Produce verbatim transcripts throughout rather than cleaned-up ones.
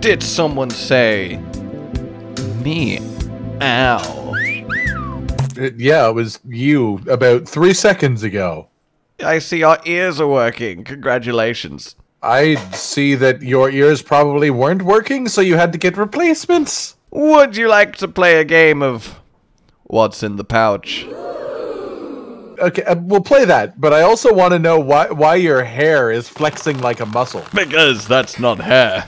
Did someone say meow? It, yeah, it was you about three seconds ago. I see our ears are working. Congratulations. I see that your ears probably weren't working, so you had to get replacements. Would you like to play a game of What's in the Pouch? Okay, uh, we'll play that, but I also want to know why why your hair is flexing like a muscle. Because that's not hair.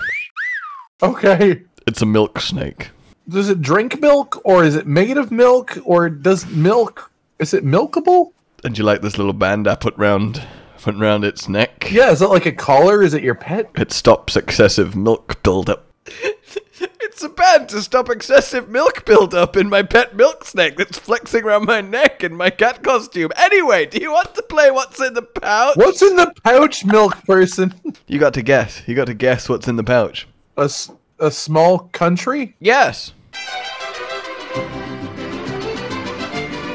Okay. It's a milk snake. Does it drink milk, or is it made of milk, or does milk... Is it milkable? And you like this little band I put round, put round its neck? Yeah, is that like a collar? Is it your pet? It stops excessive milk buildup. It's a band to stop excessive milk buildup in my pet milk snake that's flexing around my neck in my cat costume. Anyway, do you want to play What's in the Pouch? What's in the pouch, milk person? You got to guess. You got to guess what's in the pouch. A, a small country? Yes. You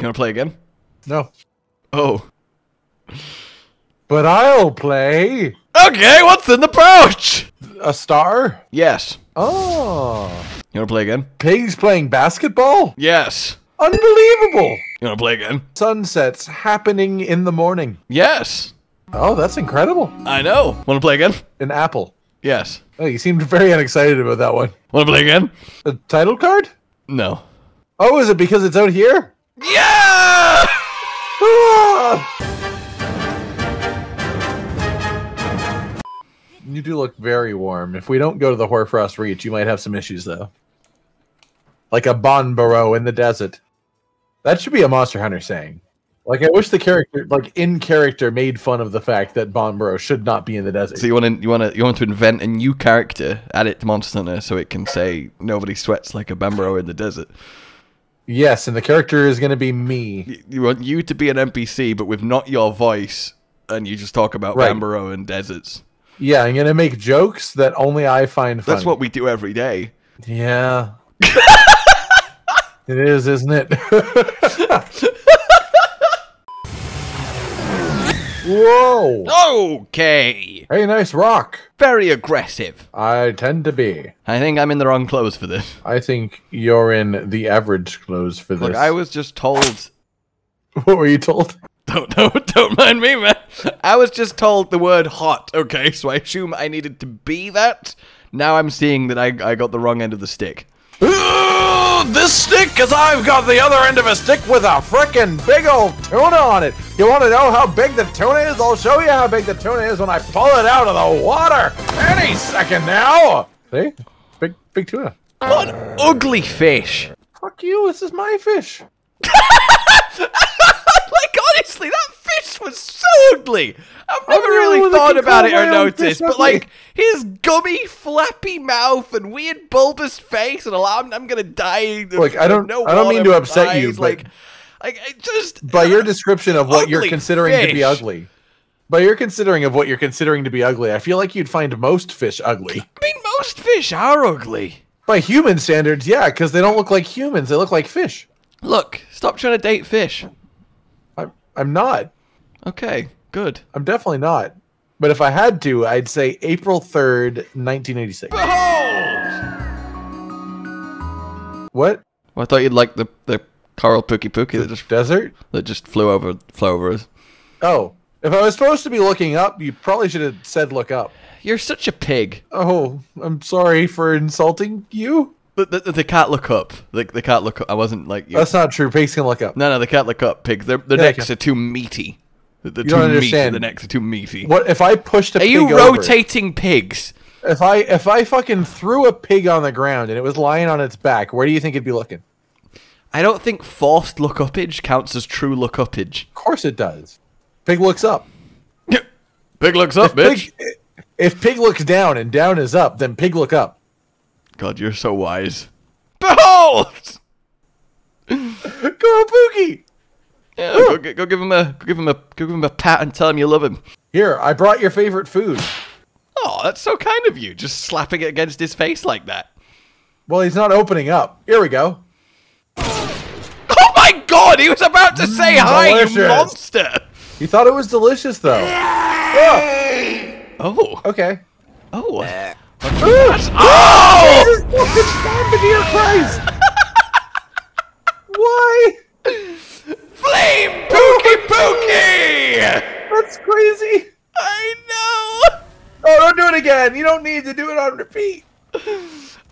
want to play again? No. Oh. But I'll play. Okay, what's in the pouch? A star? Yes. Oh. You want to play again? Pigs playing basketball? Yes. Unbelievable. You want to play again? Sunsets happening in the morning? Yes. Oh, that's incredible. I know. Want to play again? An apple? Yes. Oh, you seemed very unexcited about that one. Want to play again? A title card? No. Oh, is it because it's out here? Yeah! Ah! You do look very warm. If we don't go to the Hoarfrost Reach, you might have some issues, though. Like a Bonboro in the desert. That should be a Monster Hunter saying. Like, I wish the character, like, in character, made fun of the fact that Bonboro should not be in the desert. So you want to, you want to, you want to invent a new character, add it to Monster Hunter, so it can say nobody sweats like a Bonboro in the desert. Yes, and the character is going to be me. You, you want you to be an N P C, but with not your voice, and you just talk about right. Bonboro and deserts. Yeah, I'm going to make jokes that only I find funny. That's what we do every day. Yeah. It is, isn't it? Whoa! Okay! Hey, nice rock! Very aggressive. I tend to be. I think I'm in the wrong clothes for this. I think you're in the average clothes for Look, this. Look, I was just told... What were you told? Don't, don't, don't mind me, man. I was just told the word hot, okay? So I assume I needed to be that. Now I'm seeing that I, I got the wrong end of the stick. Ooh, this stick, because I've got the other end of a stick with a frickin' big old tuna on it. You want to know how big the tuna is? I'll show you how big the tuna is when I pull it out of the water any second now. See? Big, big tuna. What an ugly fish. Fuck you, this is my fish. Like, honestly, that fish was so ugly. I've never really thought about it or noticed, but like his gummy, flappy mouth and weird bulbous face, and I'm, I'm gonna die. Like, I don't know. I don't mean to upset you, like, like I just by your description of what you're considering to be ugly. By your considering of what you're considering to be ugly, I feel like you'd find most fish ugly. I mean, most fish are ugly by human standards, yeah, because they don't look like humans; they look like fish. Look, stop trying to date fish. I'm not. Okay, good. I'm definitely not. But if I had to, I'd say April third, nineteen eighty-six. Behold! What? Well, I thought you'd like the, the Coral Pukei-Pukei that just... Desert? That just flew over, flew over us. Oh. If I was supposed to be looking up, you probably should have said look up. You're such a pig. Oh, I'm sorry for insulting you. They, they, they can't look up. They, they can't look up. I wasn't like... You. That's not true. Pigs can look up. No, no, they can't look up, pigs. Their, their yeah, necks are too meaty. They're, they're you too don't understand. Meaty. The necks are too meaty. What, if I pushed a are pig Are you rotating over, pigs? If I if I fucking threw a pig on the ground and it was lying on its back, where do you think it'd be looking? I don't think forced look-uppage counts as true look-uppage. Of course it does. Pig looks up. Pig looks up, if bitch. Pig, if pig looks down and down is up, then pig look up. God, you're so wise. Behold! Coral Pukei! Yeah, go, go give him a, go give him a, go give him a pat and tell him you love him. Here, I brought your favorite food. Oh, that's so kind of you, just slapping it against his face like that. Well, he's not opening up. Here we go. Oh my God! He was about to say mm, hi, delicious. You monster! He thought it was delicious, though. Oh. oh. Okay. Oh. Uh, okay. That's, oh! again. You don't need to do it on repeat.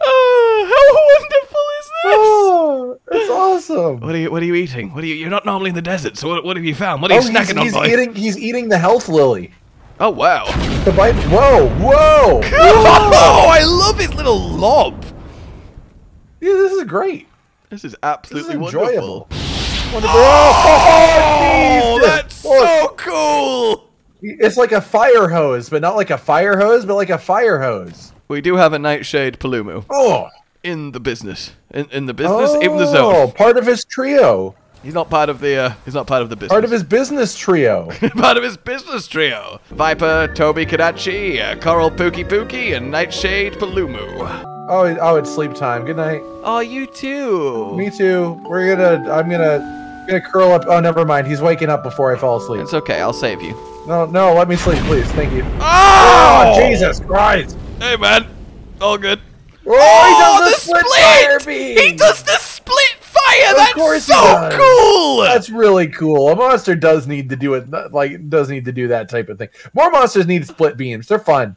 Oh, how wonderful is this? Oh, it's awesome. What are you? What are you eating? What are you? You're not normally in the desert, so what, what have you found? What are you oh, snacking he's, on? He's boy? eating. He's eating the health lily. Oh wow! The bite. Whoa! Whoa! Oh, I love his little lob. Yeah, this is great. This is absolutely this is enjoyable. Wonderful. Wonderful. Oh, oh that's so cool. It's like a fire hose, but not like a fire hose, but like a fire hose. We do have a Nightshade Palumu. Oh, in the business, in in the business, oh, in the zone. Oh, part of his trio. He's not part of the. Uh, he's not part of the business. Part of his business trio. Part of his business trio. Viper, Toby, Kadachi, uh, Coral Pukei-Pukei, and Nightshade Palumu. Oh, oh, it's sleep time. Good night. Oh, you too. Me too. We're gonna. I'm gonna. Gonna curl up. Oh, never mind. He's waking up before I fall asleep. It's okay. I'll save you. No, no. Let me sleep, please. Thank you. Oh, oh Jesus Christ. Hey, man. All good. Oh, oh he does the split, split fire beam. He does the split. Fire! Of That's so cool! That's really cool. A monster does need to do it, like does need to do that type of thing. More monsters need split beams. They're fun.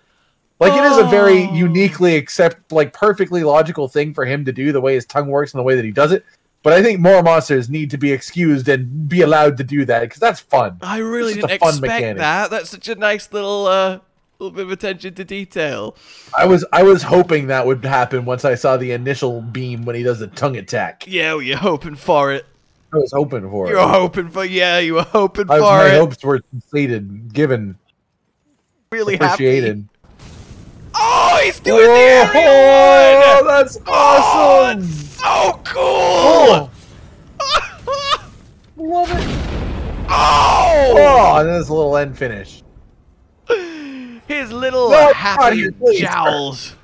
Like oh. It is a very uniquely, except like perfectly logical thing for him to do. The way his tongue works and the way that he does it. But I think more monsters need to be excused and be allowed to do that because that's fun. I really didn't expect mechanic. that. That's such a nice little. Uh... little bit of attention to detail. I was I was hoping that would happen once I saw the initial beam when he does the tongue attack. Yeah, well, you're hoping for it. I was hoping for you're it. You're hoping for yeah, you were hoping I, for my it. My hopes were completed, given, really appreciated. Happy. Oh, he's doing oh, the aerial oh, one! That's awesome! Oh, that's so cool! Oh. Love it! Oh! Oh, and there's a little end finish. His little no, happy God, jowls.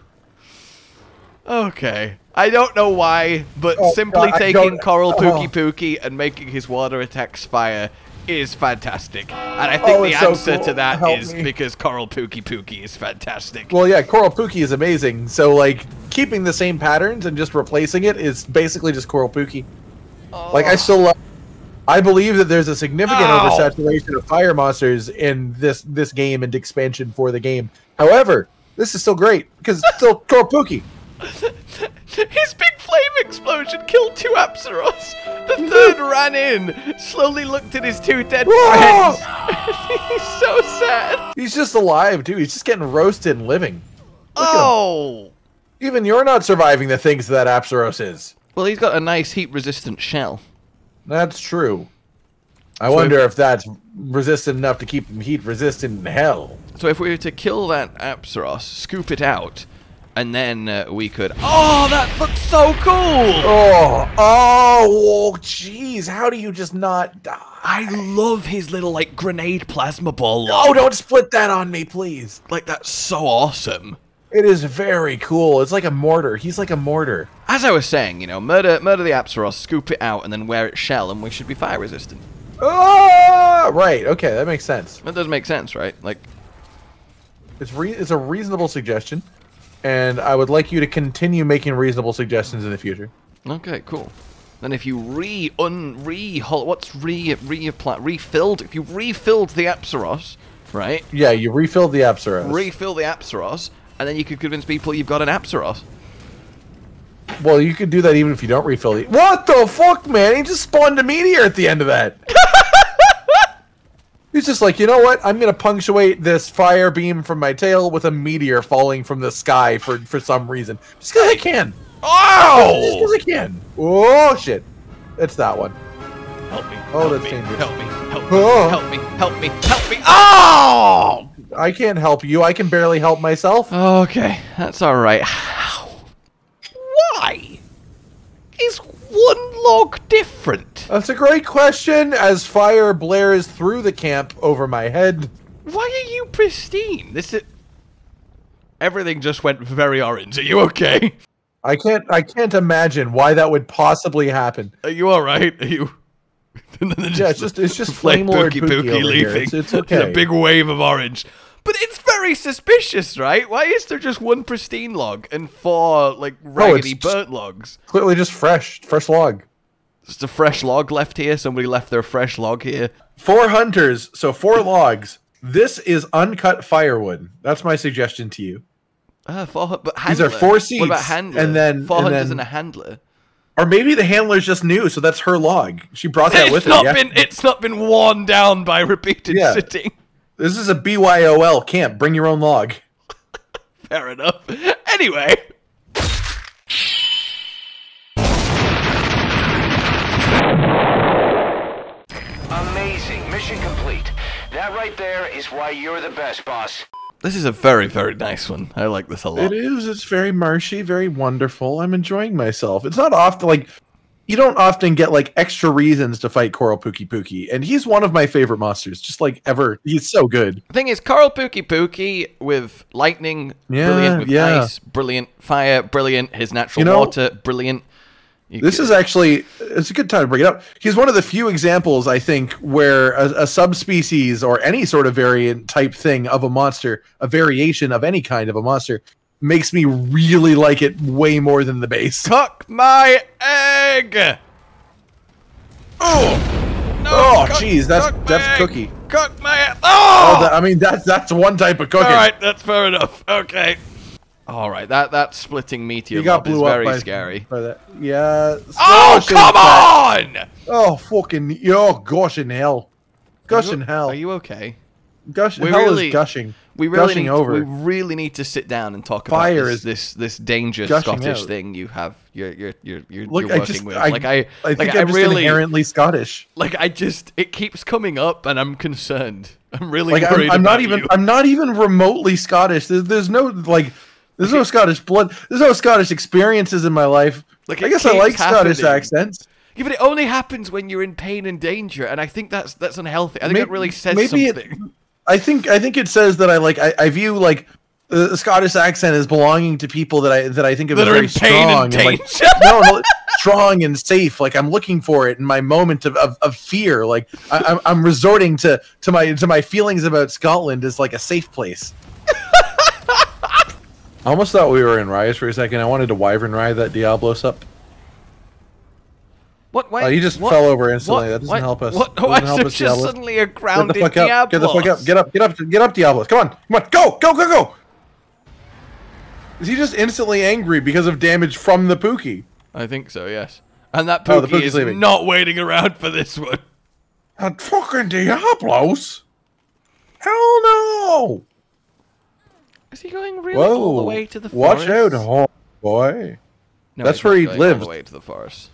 Okay. I don't know why, but oh, simply God, taking Coral oh. Pukei-Pukei and making his water attacks fire is fantastic. And I think oh, the answer so cool. to that Help is me. because Coral Pukei-Pukei is fantastic. Well, yeah, Coral Pukei is amazing. So, like, keeping the same patterns and just replacing it is basically just Coral Pukei. Oh. Like, I still love... I believe that there's a significant Ow. oversaturation of fire monsters in this this game and expansion for the game. However, this is still great because it's still Coral Pukei. His big flame explosion killed two Apsaros. The third ran in, slowly looked at his two dead friends. He's so sad. He's just alive, dude. He's just getting roasted and living. Look oh, even you're not surviving the things that Apsaros is. Well, he's got a nice heat-resistant shell. That's true. I so wonder if, if that's resistant enough to keep him heat resistant in hell. So if we were to kill that Apsaros, scoop it out, and then uh, we could... Oh, that looks so cool! Oh, oh, jeez, how do you just not die? I love his little, like, grenade plasma ball. Oh, no, don't split that on me, please. Like, that's so awesome. It is very cool. It's like a mortar. He's like a mortar. As I was saying, you know, murder murder the Apsaros, scoop it out, and then wear its shell, and we should be fire resistant. Oh, right. Okay, that makes sense. That does make sense, right? Like, it's re it's a reasonable suggestion, and I would like you to continue making reasonable suggestions in the future. Okay, cool. Then if you re un re what's re re refilled? If you refilled the Apsaros, right? Yeah, you refilled the Apsaros. Refill the Apsaros. And then you could convince people you've got an Apsaros. Well, you could do that even if you don't refill it. What the fuck, man? He just spawned a meteor at the end of that. He's just like, you know what? I'm going to punctuate this fire beam from my tail with a meteor falling from the sky for, for some reason. Just because I can. Oh! Just because I can. Oh, shit. It's that one. Help me. Oh, help that's me, dangerous. Help me. Help me. Oh. Help me. Help me. Help me. Oh! I can't help you. I can barely help myself. Okay, that's all right. How? Why is one log different? That's a great question. As fire blares through the camp over my head. Why are you pristine? This is everything just went very orange. Are you okay? I can't. I can't imagine why that would possibly happen. Are you all right? Are you? just yeah, it's just it's just Flame Lord Pukei-Pukei leaving. It's, it's okay. It's a big wave of orange. But it's very suspicious, right? Why is there just one pristine log and four, like, raggedy oh, burnt logs? Clearly just fresh. Fresh log. Just a fresh log left here? Somebody left their fresh log here? Four hunters, so four logs. This is uncut firewood. That's my suggestion to you. Uh, for, but These are four seats. What about handler? And then four hunters and, and a handler. Or maybe the handler's just new, so that's her log. She brought that it's with not her. Been, yeah. It's not been worn down by repeated yeah. sitting. This is a B Y O L camp. Bring your own log. Fair enough. Anyway. Amazing. Mission complete. That right there is why you're the best, boss. This is a very, very nice one. I like this a lot. It is. It's very marshy, very wonderful. I'm enjoying myself. It's not often, like, you don't often get, like, extra reasons to fight Coral Pukei-Pukei, and he's one of my favorite monsters, just, like, ever. He's so good. The thing is, Coral Pukei-Pukei with lightning, yeah, brilliant with yeah. ice, brilliant fire, brilliant, his natural you know, water, brilliant. You this could... is actually, it's a good time to bring it up. He's one of the few examples, I think, where a, a subspecies or any sort of variant type thing of a monster, a variation of any kind of a monster, makes me really like it way more than the base. Cock my egg! Oh! No, oh, jeez, that's that's cookie. Cock my egg! Oh! oh that, I mean, that's, that's one type of cooking. All right, that's fair enough. Okay. All right, that that splitting meteor got blew is very up by, scary. By that. Yeah. Oh, come on! That. Oh, fucking, oh, gosh in hell. Gush in hell. Are you okay? Gush in hell really, is gushing. We really, gushing need, over. we really need to sit down and talk Fire about this, is this, this danger Scottish out. thing you have, you're, you're, you're, you're, Look, you're working I just, with. I, like, I, I think like, I'm I really, just inherently Scottish. Like, I just, it keeps coming up and I'm concerned. I'm really like, worried I'm, I'm about not even, you. I'm not even remotely Scottish. There's, there's no, like... There's no Scottish blood. There's no Scottish experiences in my life. Like I guess I like happening. Scottish accents. Yeah, but it only happens when you're in pain and danger, and I think that's that's unhealthy. I think maybe, it really says maybe something. It, I think I think it says that I like I, I view like uh, the Scottish accent as belonging to people that I that I think of that as are very in pain strong and, and like, no, no, strong and safe. Like I'm looking for it in my moment of, of, of fear. Like I, I'm I'm resorting to to my to my feelings about Scotland as like a safe place. I almost thought we were in Rise for a second. I wanted to wyvern ride that Diablos up. What? Why? Oh, he just what? fell over instantly. What? That doesn't what? help us. What? Why is there just suddenly a grounded Diablos? Get the fuck up. Get up. Get up. Get up, Diablos. Come on. Come on. Go. Go. Go. Go. Is he just instantly angry because of damage from the Pukei? I think so, yes. And that Pukei oh, is leaving. not waiting around for this one. That fucking Diablos? Hell no! Is he going really Whoa, all the way to the forest? Watch out, home boy. No, That's where he lives. All the way to the forest.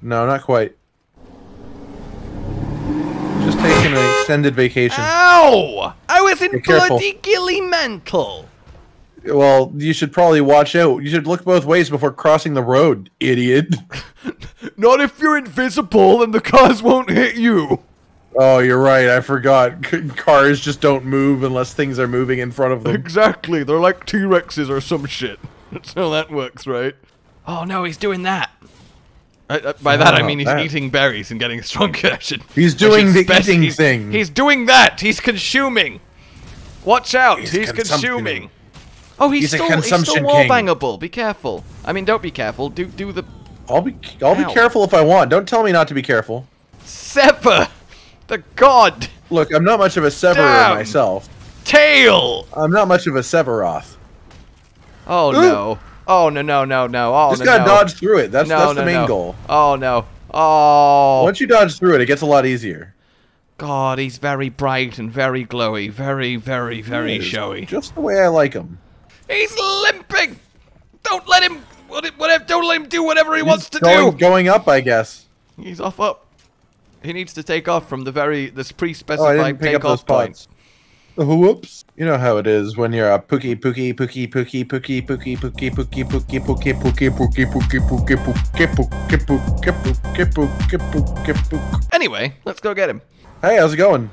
No, not quite. Just taking an extended vacation. Ow! I was in Be bloody ghillie mantle. Well, you should probably watch out. You should look both ways before crossing the road, idiot. Not if you're invisible and the cars won't hit you. Oh, you're right. I forgot. Cars just don't move unless things are moving in front of them. Exactly. They're like T-Rexes or some shit. That's how that works, right? Oh, no, he's doing that. I, I, by that, I mean he's that. eating berries and getting stronger. Should, he's doing the best. eating he's, thing. He's doing that. He's consuming. Watch out. He's, he's consuming. Oh, he's, he's still, a he's still wall bangable. Be careful. I mean, don't be careful. Do do the... I'll be, I'll Ow. be careful if I want. Don't tell me not to be careful. Sever. The god! Look, I'm not much of a severer Damn. myself. Tail! I'm not much of a Severoth. Oh Ooh. no. Oh no no no no. Oh, Just no, gotta no. dodge through it. That's, no, that's no, the main no. goal. Oh no. Oh. Once you dodge through it, it gets a lot easier. God, he's very bright and very glowy. Very, very, very showy. Just the way I like him. He's limping! Don't let him whatever don't let him do whatever he he's wants to going, do! Going up, I guess. He's off up. He needs to take off from the very this pre-specified oh, takeoff point. Oh, whoops! You know how it is when you're a Pukei Pukei Pukei Pukei Pukei Pukei Pukei Pukei Pukei Pukei Pukei Pukei Pukei Pukei Pukei Pukei. Anyway, let's go get him. Hey, how's it going?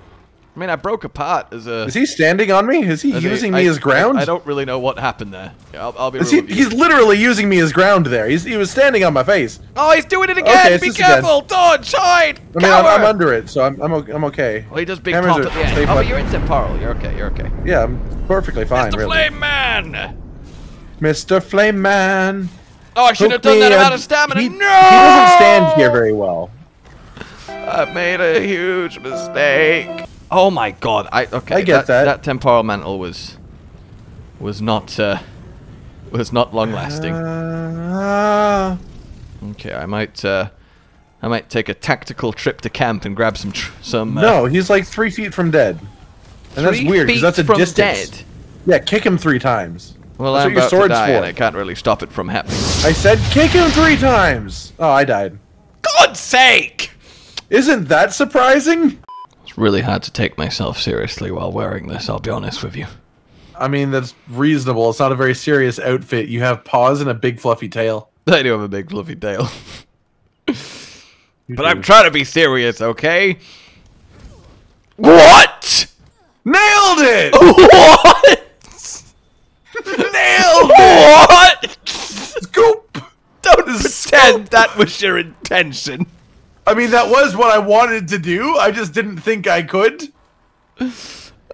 I mean, I broke apart as a. Is he standing on me? Is he using me as ground? I don't really know what happened there. I'll be. He's literally using me as ground there. He's he was standing on my face. Oh, he's doing it again! Be careful! Dodge! Hide! I mean, I'm under it, so I'm I'm I'm okay. Well, he does big pop at the end. Oh, but you're in temporal. You're okay. You're okay. Yeah, I'm perfectly fine. Mister Flame Man. Mister Flame Man. Oh, I should have done that amount of stamina. No! He doesn't stand here very well. I made a huge mistake. Oh my god, I okay I get that, that. that temporal mantle was was not uh, was not long lasting. Uh, okay, I might uh, I might take a tactical trip to camp and grab some tr some. Uh, no, he's like three feet from dead, and that's weird because that's a distance. Dead? Yeah, kick him three times. Well, that's I'm what about your sword's to die, for. And I can't really stop it from happening. I said kick him three times. Oh, I died. God's sake! Isn't that surprising? It's really hard to take myself seriously while wearing this, I'll be honest with you. I mean, that's reasonable. It's not a very serious outfit. You have paws and a big fluffy tail. I do have a big fluffy tail. But I'm trying to be serious, okay? What? Nailed it! What? Nailed it! What? Scoop! Don't pretend that was your intention. I mean, that was what I wanted to do. I just didn't think I could.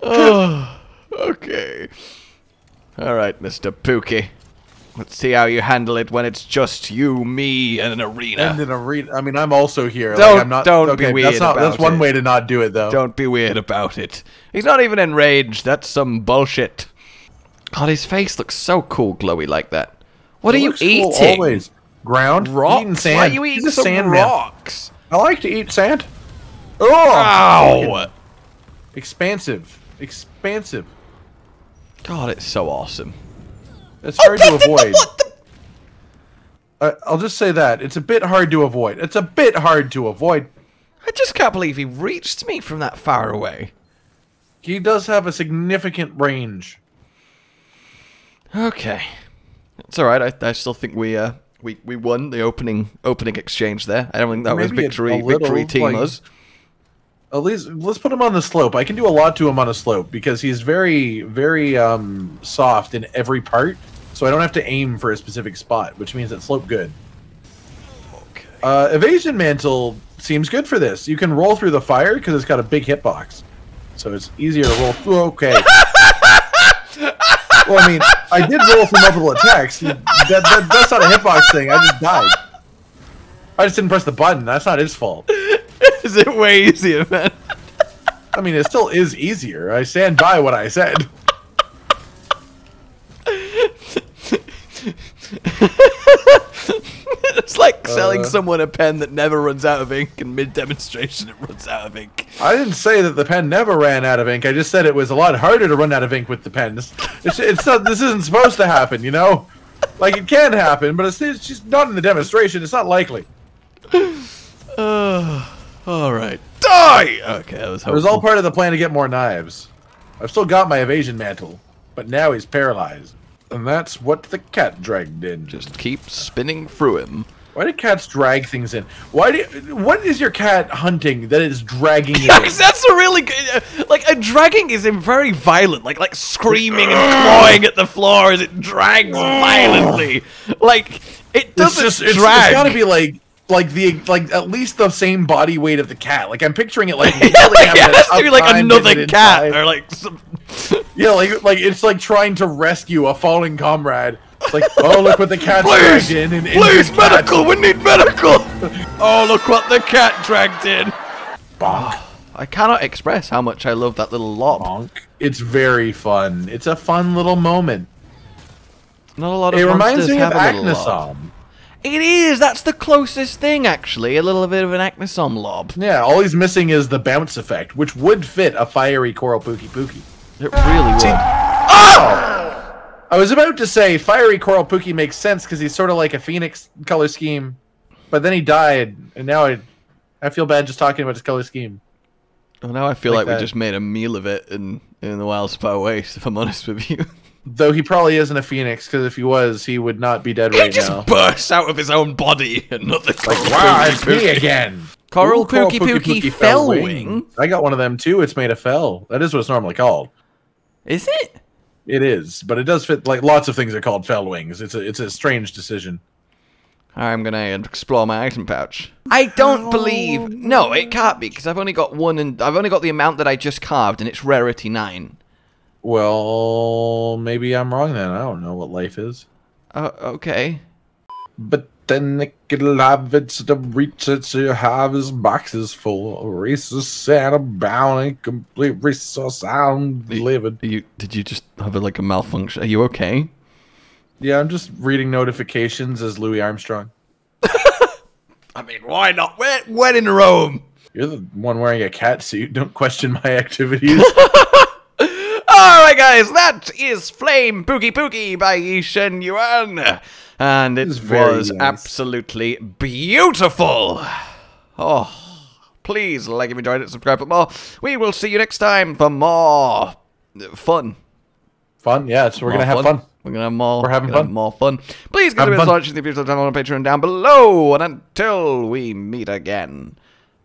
Oh, okay. All right, Mister Pukei. Let's see how you handle it when it's just you, me, and an arena. And an arena. I mean, I'm also here. Don't, like, I'm not, don't okay, be weird that's not, about that's it. That's one way to not do it, though. Don't be weird about it. He's not even enraged. That's some bullshit. God, his face looks so cool, glowy like that. What it are you eating? Cool, always. Ground? Rocks? Eating sand. Why are you eating some sand rocks? Man? I like to eat sand. Oh! Ow! Expansive. Expansive. God, it's so awesome. It's hard oh, to avoid. The, the... I, I'll just say that. It's a bit hard to avoid. It's a bit hard to avoid. I just can't believe he reached me from that far away. He does have a significant range. Okay. That's alright. I, I still think we... Uh... We we won the opening opening exchange there. I don't think that Maybe was victory a, a little, victory team like, us. At least let's put him on the slope. I can do a lot to him on a slope because he's very very um, soft in every part. So I don't have to aim for a specific spot, which means that slope good. Okay. Uh, evasion mantle seems good for this. You can roll through the fire because it's got a big hitbox, so it's easier to roll through. Okay. Well, I mean, I did roll for multiple attacks. That, that, that's not a hitbox thing. I just died. I just didn't press the button. That's not his fault. Is it way easier, man? I mean, it still is easier. I stand by what I said. It's like selling uh, someone a pen that never runs out of ink, and mid-demonstration it runs out of ink. I didn't say that the pen never ran out of ink. I just said it was a lot harder to run out of ink with the pen. It's, it's, it's not, this isn't supposed to happen, you know? Like, it can happen, but it's, it's just not in the demonstration. It's not likely. Uh, all right. Die! Okay, that was hopeful. It was all part of the plan to get more knives. I've still got my evasion mantle, but now he's paralyzed. And that's what the cat drag did. Just keep spinning through him. Why do cats drag things in? Why do? What is your cat hunting that is dragging it in? That's a really good. Like a dragging is very violent. Like like screaming and clawing at the floor as it drags violently. Like it doesn't it's just, it's, drag. It's gotta be like like the like at least the same body weight of the cat. Like I'm picturing it like. Really like it has to be like another cat inside. Or like. Some Yeah, like like it's like trying to rescue a fallen comrade. It's like, oh look what the cat dragged in. And please, medical, cat. We need medical. Oh look what the cat dragged in. Bonk. I cannot express how much I love that little lob. Bonk. It's very fun. It's a fun little moment. Not a lot of. It reminds me of Agnesom. It is. That's the closest thing, actually. A little bit of an Agnesom lob. Yeah. All he's missing is the bounce effect, which would fit a fiery Coral Pukei-Pukei. It really would. Oh! I was about to say fiery Coral Pukei makes sense because he's sort of like a phoenix color scheme, but then he died, and now I, I feel bad just talking about his color scheme. Well, now I feel like, like we that. just made a meal of it in in the Wild Spy Waste. If I'm honest with you, though he probably isn't a phoenix because if he was, he would not be dead he right just now. Just bursts out of his own body and not the like, wow, it's me again. Coral Pukei-Pukei fell wing. I got one of them too. It's made of fell. That is what it's normally called. Is it? It is, but it does fit. Like lots of things are called fell wings. It's a it's a strange decision. I'm gonna explore my item pouch. I don't oh. believe. No, it can't be because I've only got one, and I've only got the amount that I just carved, and it's rarity nine. Well, maybe I'm wrong then. I don't know what life is. Uh, okay. But then it'll have its the reach it to have his boxes full of resources and abounding complete resource and delivered. You, did you just have a, like a malfunction? Are you okay? Yeah, I'm just reading notifications as Louis Armstrong. I mean, why not? We're, we're in Rome. You're the one wearing a cat suit. Don't question my activities. Alright guys, that is Flame Pukei-Pukei by Yi Shen Yuan. And it was absolutely beautiful. Oh, please like if you enjoyed it, subscribe for more. We will see you next time for more fun. Fun, yeah, so we're going to have fun. We're going to have more, we're having fun. more fun. Please consider watching the beautiful channel on Patreon down below. And until we meet again,